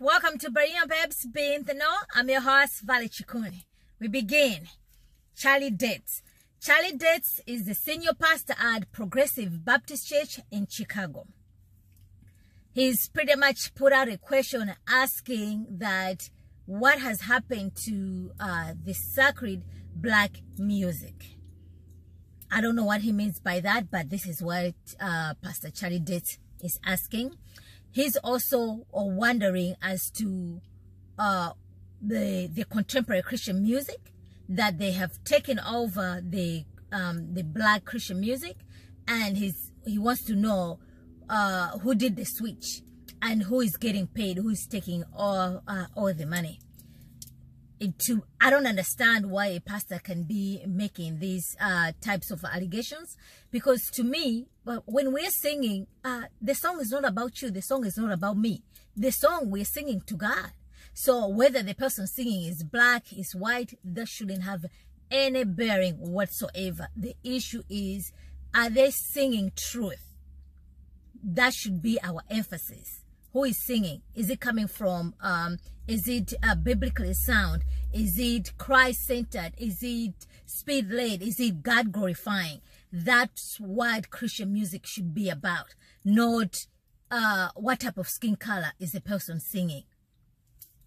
Welcome to Berean Babes Podcast. I'm your host, Valerie Chikuni. We begin. Charlie Dates. Charlie Dates is the senior pastor at Progressive Baptist Church in Chicago. He's pretty much put out a question asking that what has happened to the sacred black music. I don't know what he means by that, but this is what Pastor Charlie Dates is asking. He's also wondering as to the contemporary Christian music, that they have taken over the black Christian music, and he wants to know who did the switch and who is getting paid, who is taking all the money. I don't understand why a pastor can be making these types of allegations, because to me, when we're singing, the song is not about you, the song is not about me. The song we're singing to God. So whether the person singing is black, is white, that shouldn't have any bearing whatsoever. The issue is, are they singing truth? That should be our emphasis. Who is singing? Is it coming from, is it biblically sound? Is it Christ-centered? Is it spirit-led? Is it God-glorifying? That's what Christian music should be about, not what type of skin color is the person singing.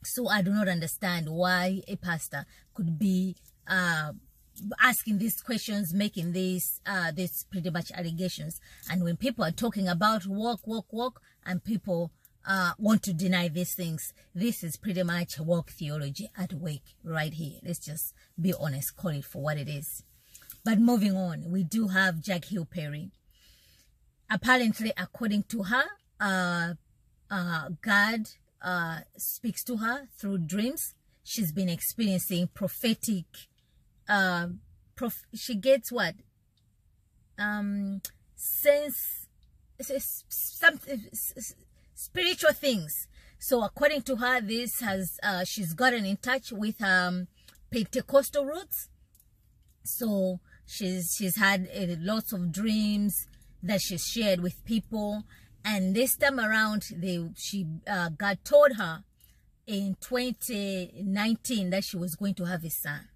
So I do not understand why a pastor could be asking these questions, making these pretty much allegations. And when people are talking about walk, walk, walk, and people want to deny these things, this is pretty much walk theology at work right here. Let's just be honest, call it for what it is. But moving on, we do have Jack Hill Perry. Apparently, according to her, God speaks to her through dreams. She's been experiencing prophetic she gets what sense some spiritual things. So according to her, this has she's gotten in touch with Pentecostal roots. So she's had lots of dreams that she's shared with people. And this time around, God told her in 2019 that she was going to have a son.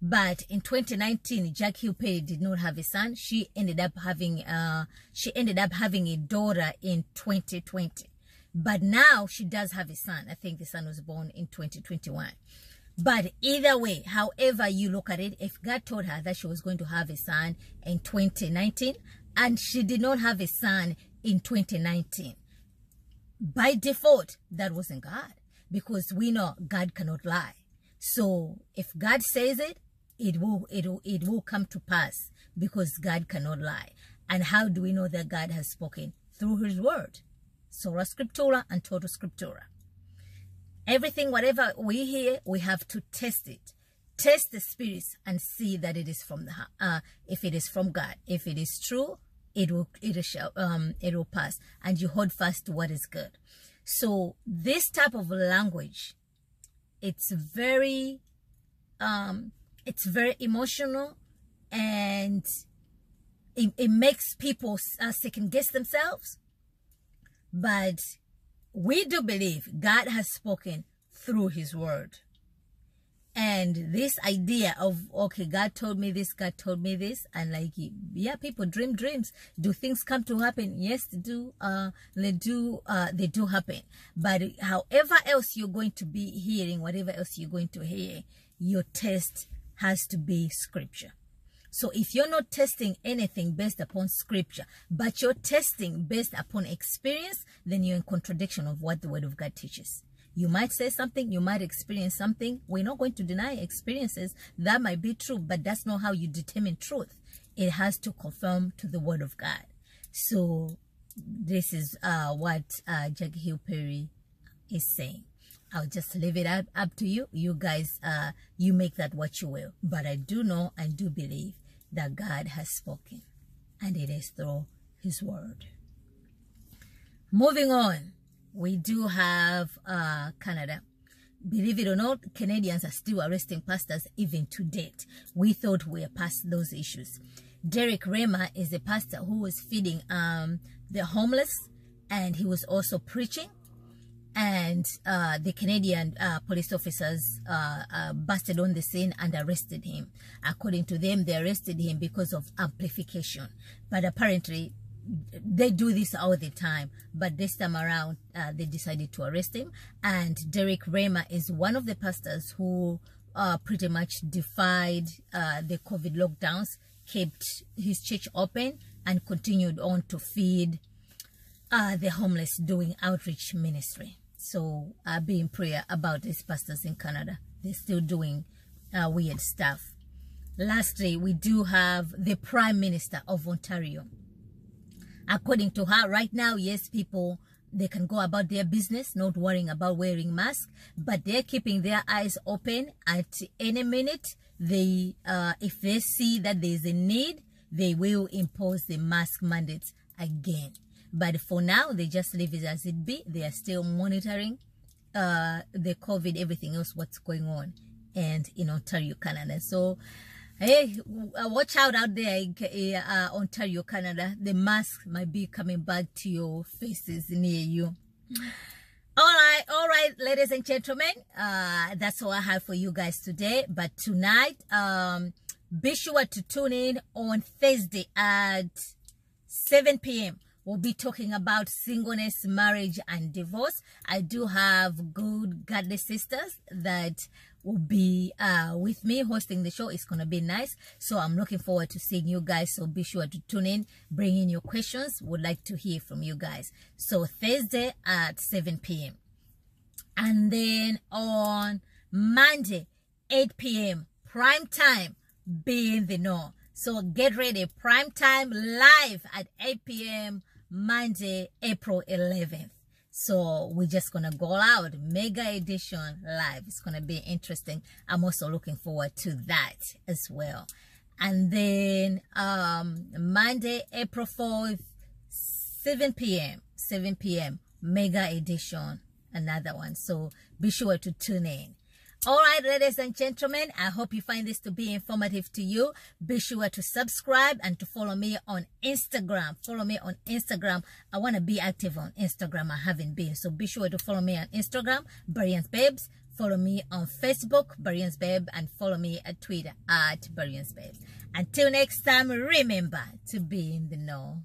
But in 2019, Jack Hill Perry did not have a son. She ended up having a daughter in 2020. But now she does have a son. I think the son was born in 2021. But either way, however you look at it, if God told her that she was going to have a son in 2019 and she did not have a son in 2019, by default, that wasn't God, because we know God cannot lie. So if God says it, it will come to pass, because God cannot lie. And how do we know that God has spoken? Through his word, sola scriptura and total scriptura. Everything, whatever we hear, we have to test it. Test the spirits and see that it is from if it is from God. If it is true, it will pass, and you hold fast to what is good. So this type of language, it's very emotional, and it makes people second guess themselves. But we do believe God has spoken through his word. And this idea of, okay, God told me this, and like, yeah, people dream dreams. Do things come to happen? Yes, they do. They do happen. But however else you're going to be hearing, whatever else you're going to hear, your test has to be scripture. So if you're not testing anything based upon scripture, but you're testing based upon experience, then you're in contradiction of what the word of God teaches. You might say something, you might experience something. We're not going to deny experiences. That might be true, but that's not how you determine truth. It has to conform to the word of God. So this is what Jack Hill Perry is saying. I'll just leave it up to you. You guys, you make that what you will. But I do know and do believe that God has spoken, and it is through his word. Moving on. We do have Canada. Believe it or not, Canadians are still arresting pastors even to date. We thought we were past those issues. Derek Reimer is a pastor who was feeding the homeless, and he was also preaching. and the Canadian police officers busted on the scene and arrested him. According to them, they arrested him because of amplification. But apparently, they do this all the time. But this time around, they decided to arrest him. And Derek Reimer is one of the pastors who pretty much defied the COVID lockdowns, kept his church open, and continued on to feed the homeless, doing outreach ministry. So I'll be in prayer about these pastors in Canada. They're still doing weird stuff. Lastly, we do have the Prime Minister of Ontario. According to her, right now, yes, people, they can go about their business, not worrying about wearing masks, but they're keeping their eyes open. At any minute, they, if they see that there's a need, they will impose the mask mandates again. But for now, they just leave it as it be. They are still monitoring the COVID, everything else, what's going on, and in Ontario, Canada. So, hey, watch out there in Ontario, Canada. The mask might be coming back to your faces near you. All right, ladies and gentlemen. That's all I have for you guys today. But tonight, be sure to tune in on Thursday at 7 p.m. We'll be talking about singleness, marriage, and divorce. I do have good godly sisters that will be with me hosting the show. It's going to be nice. So I'm looking forward to seeing you guys. So be sure to tune in. Bring in your questions. Would like to hear from you guys. So Thursday at 7 p.m. And then on Monday, 8 p.m. prime time, be in the know. So get ready. Prime time live at 8 p.m. Monday, April 11th. So we're just going to go out. Mega edition live. It's going to be interesting. I'm also looking forward to that as well. And then Monday, April 4th, 7 p.m. Mega edition. Another one. So be sure to tune in. All right, ladies and gentlemen, I hope you find this to be informative to you. Be sure to subscribe and to follow me on Instagram. Follow me on Instagram. I want to be active on Instagram. I haven't been. So be sure to follow me on Instagram, Berean Babes. Follow me on Facebook, Berean Babes. And follow me at Twitter, @Berean Babes. Until next time, remember to be in the know.